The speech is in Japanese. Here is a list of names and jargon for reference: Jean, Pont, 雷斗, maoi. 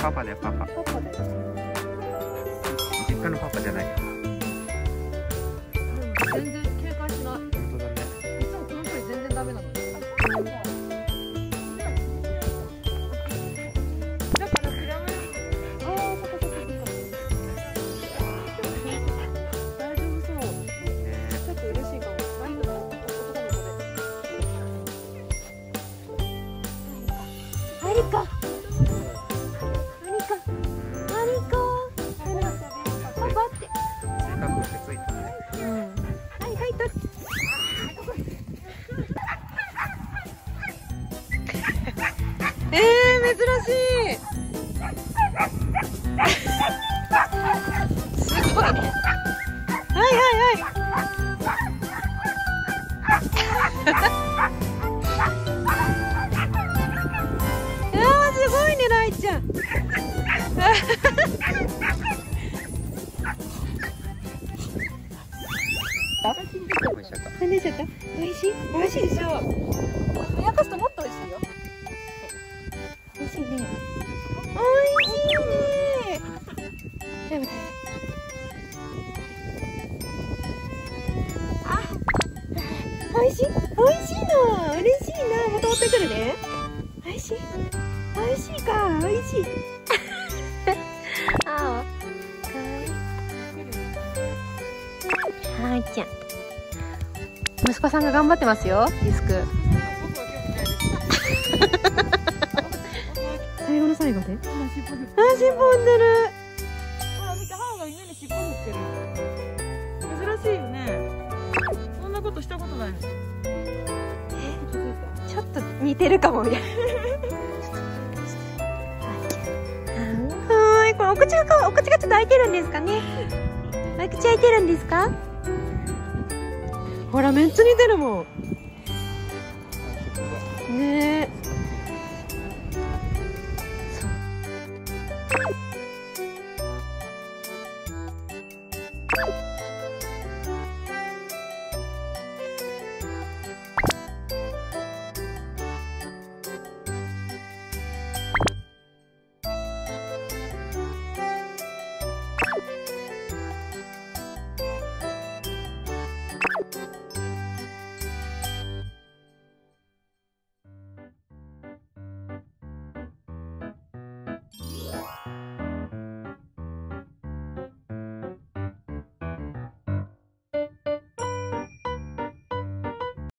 パパだよ、パパ。パパだよ。実家のパパじゃないよ。全然警戒しない。本当だね。いつもこの距離全然ダメなの。だから比べる。ああ、そこそこそこ。大丈夫そう。ちょっと嬉しいかも。ありがとう。ありか。珍しい。すごい。はいはいはい。いやーすごいねライちゃん。おいしい？おいしいでしょ。ふやかすともっとおいしいよ。おいしいな、嬉しいな、また追ってくるね。おいしい、おいしいか、おいしい。ああ、かわいい。はーいちゃん。息子さんが頑張ってますよ、リスク。最後の最後で。あ、尻尾振ってる。ほら、見て、母が犬に尻尾振ってる。珍しいよね。そんなことしたことないの。ちょっと似てるかもみたいな。はい、これお口がちょっと開いてるんですかね。お口開いてるんですか。ほらめっちゃ似てるもん。ねえ。そう。